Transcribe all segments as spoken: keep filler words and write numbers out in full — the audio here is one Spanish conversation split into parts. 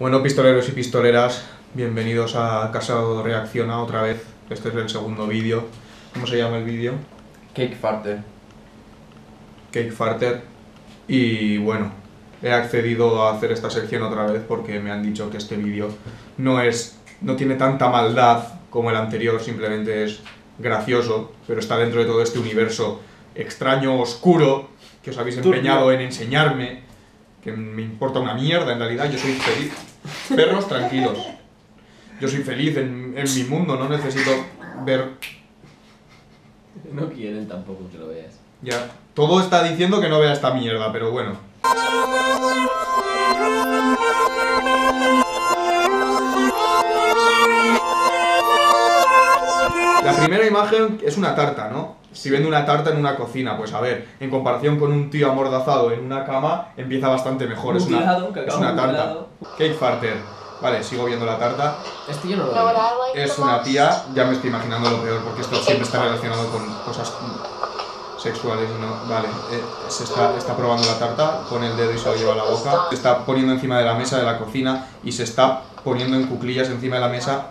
Bueno, pistoleros y pistoleras, bienvenidos a Casado Reacciona otra vez. Este es el segundo vídeo. ¿Cómo se llama el vídeo? Cake farter. Cake farter. Y bueno, he accedido a hacer esta sección otra vez porque me han dicho que este vídeo no es, no tiene tanta maldad como el anterior, simplemente es gracioso, pero está dentro de todo este universo extraño, oscuro, que os habéis empeñado en enseñarme, que me importa una mierda en realidad. Yo soy feliz. Perros, tranquilos. Yo soy feliz en, en mi mundo, no necesito ver... No quieren tampoco que lo veas. Ya, todo está diciendo que no vea esta mierda, pero bueno. La primera imagen es una tarta, ¿no? Si vende una tarta en una cocina, pues a ver, en comparación con un tío amordazado en una cama, empieza bastante mejor. Es una, es una tarta. Cake farter. Vale, sigo viendo la tarta. Este yo no lo veo. Es una tía, ya me estoy imaginando lo peor, porque esto siempre está relacionado con cosas sexuales, ¿no? Vale, eh, se está, está probando la tarta, pone el dedo y se lo lleva a la boca. Se está poniendo encima de la mesa de la cocina y se está poniendo en cuclillas encima de la mesa,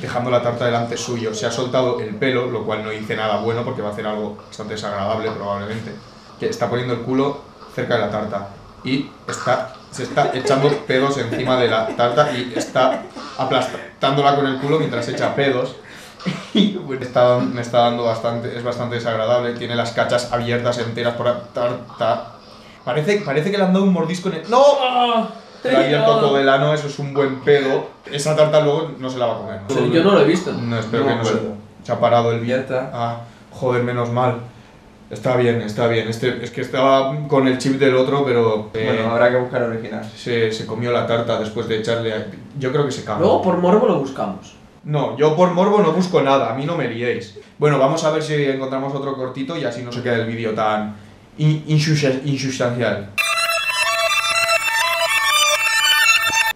dejando la tarta delante suyo. Se ha soltado el pelo, lo cual no dice nada bueno porque va a hacer algo bastante desagradable probablemente. Que está poniendo el culo cerca de la tarta y está, se está echando pedos encima de la tarta y está aplastándola con el culo mientras echa pedos. Y está, me está dando bastante, es bastante desagradable. Tiene las cachas abiertas enteras por la tarta. Parece, parece que le han dado un mordisco en el... ¡No! Lo ha abierto todo el ano, eso es un buen pedo. Esa tarta luego no se la va a comer. ¿No? Yo no lo he visto. No, espero no que no se... se ha parado el bien. Ah, joder, menos mal. Está bien, está bien. Este, es que estaba con el chip del otro, pero... Eh, bueno, habrá que buscar original. Se, se comió la tarta después de echarle... A... Yo creo que se cambió. Luego por morbo lo buscamos. No, yo por morbo no busco nada, a mí no me liéis. Bueno, vamos a ver si encontramos otro cortito y así no se queda el vídeo tan in insustancial.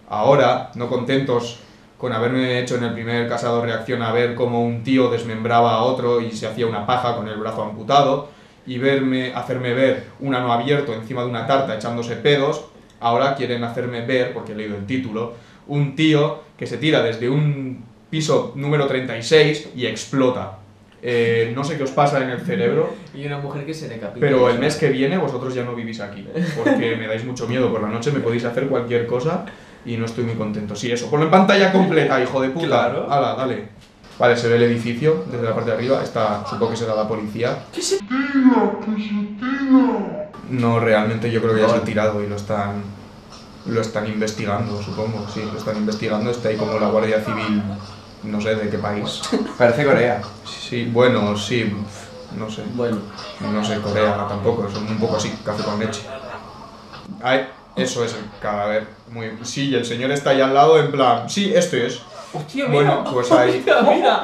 Ahora, no contentos con haberme hecho en el primer Casado Reacción a ver cómo un tío desmembraba a otro y se hacía una paja con el brazo amputado, y verme, hacerme ver un ano abierto encima de una tarta echándose pedos, ahora quieren hacerme ver, porque he leído el título, un tío que se tira desde un piso número treinta y seis y explota. Eh, no sé qué os pasa en el cerebro. Y una mujer que se decapita. Pero el mes que viene vosotros ya no vivís aquí, porque me dais mucho miedo. Por la noche me podéis hacer cualquier cosa y no estoy muy contento. Sí, eso, ponlo en pantalla completa, hijo de puta. Claro. Ala, dale. Vale, se ve el edificio desde la parte de arriba. Está, supongo que será la policía. ¡Que se tira! ¡Que se tira! No, realmente yo creo que ya se ha tirado y lo están... Lo están investigando, supongo. Sí, lo están investigando. Está ahí como la Guardia Civil... No sé de qué país. Parece Corea. Sí, bueno, sí, no sé. Bueno. No sé, Corea tampoco, son un poco así, café con leche. Ay, eso es el cadáver. Muy... Sí, y el señor está ahí al lado en plan, sí, esto es. Hostia, bueno, mira. Pues hay,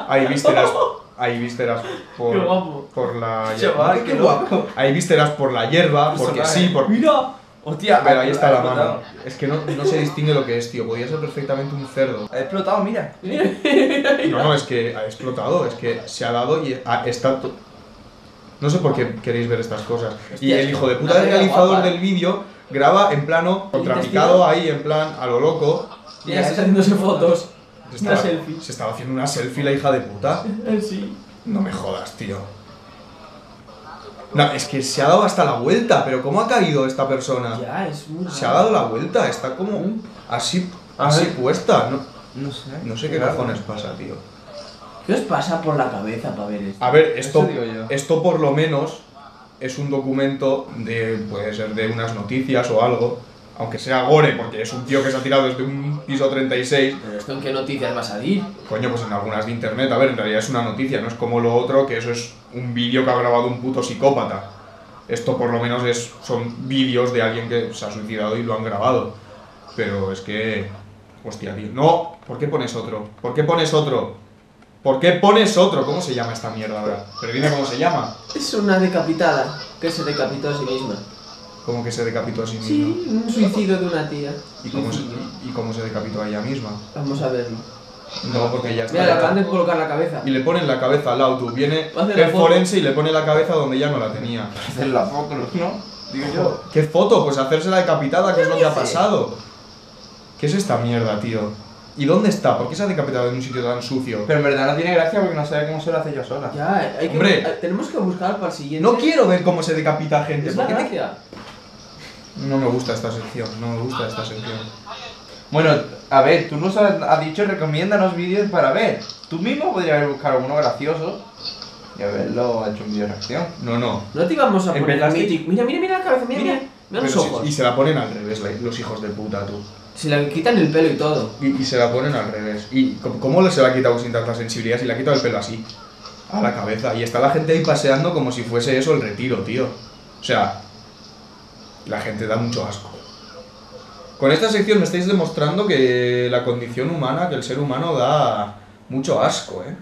hay vísceras, hay vísceras por, por la hierba. Qué guapo. Hay vísceras por la hierba, porque sí, por... Mira. Hostia, pero ahí está la mano. Es que no, no se distingue lo que es, tío. Podría ser perfectamente un cerdo. Ha explotado, mira. No, no, es que ha explotado. Es que se ha dado y ha, está... No sé por qué queréis ver estas cosas. Hostia, y el hijo de puta del realizador guapa, del vídeo graba en plano contrapicado ahí, en plan a lo loco. Y ya está haciéndose fotos. Se estaba, una selfie. Se estaba haciendo una selfie la hija de puta. Sí. No me jodas, tío. No, es que se ha dado hasta la vuelta, pero ¿cómo ha caído esta persona? Ya, es una... Se ha dado la vuelta, está como así, así puesta. No, no sé. No sé qué cojones pasa, tío. ¿Qué os pasa por la cabeza para ver esto? A ver, esto, esto por lo menos es un documento de, puede ser de unas noticias o algo. Aunque sea gore, porque es un tío que se ha tirado desde un piso treinta y seis. ¿Pero esto en qué noticias va a salir? Coño, pues en algunas de internet. A ver, en realidad es una noticia, no es como lo otro, que eso es un vídeo que ha grabado un puto psicópata. Esto por lo menos es, son vídeos de alguien que se ha suicidado y lo han grabado. Pero es que... Hostia, tío. ¡No! ¿Por qué pones otro? ¿Por qué pones otro? ¿Por qué pones otro? ¿Cómo se llama esta mierda ahora? Pero dime cómo se llama. Es una decapitada, que se decapitó a sí misma. Como que se decapitó a sí misma. Sí, un suicidio de una tía. ¿Y cómo, se, ¿Y cómo se decapitó a ella misma? Vamos a verlo. No, porque ya está. Mira, le acaban de colocar la cabeza. Y le ponen la cabeza al auto. Viene el forense y le pone la cabeza donde ya no la tenía. Hacer la foto, ¿no? Digo yo. ¿Qué foto? Pues hacerse la decapitada, que es lo que ha pasado. ¿Qué es esta mierda, tío? ¿Y dónde está? ¿Por qué se ha decapitado en un sitio tan sucio? Pero en verdad no tiene gracia porque no sé cómo se lo hace yo sola. Ya, hay que... Hombre, tenemos que buscar para el siguiente. No quiero ver cómo se decapita gente. ¿Es la gracia? Te... No me gusta esta sección, no me gusta esta sección. Bueno, a ver, tú nos has, has dicho recomiéndanos vídeos para ver. Tú mismo podrías haber buscado uno gracioso y haberlo hecho un vídeo de reacción. No, no. No te íbamos a en poner Mythic. Mira, mira, mira la cabeza, mira, mira. mira. Mira los ojos. Si, y se la ponen al revés, los hijos de puta, tú. Se la quitan el pelo y todo. Y, y se la ponen al revés. ¿Y cómo se la ha quitado sin tanta sensibilidad si le ha quitado el pelo así? A la cabeza. Y está la gente ahí paseando como si fuese eso el retiro, tío. O sea, la gente da mucho asco. Con esta sección me estáis demostrando que la condición humana, que el ser humano da mucho asco, ¿eh?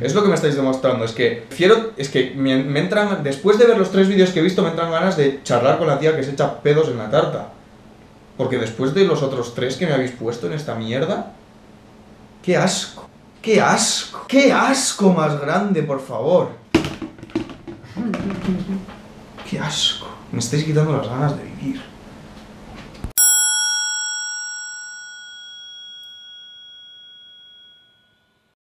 Es lo que me estáis demostrando, es que prefiero, es que me, me entran, después de ver los tres vídeos que he visto me entran ganas de charlar con la tía que se echa pedos en la tarta. Porque después de los otros tres que me habéis puesto en esta mierda, ¡qué asco! ¡Qué asco! ¡Qué asco más grande, por favor! ¡Qué asco! Me estáis quitando las ganas de vivir.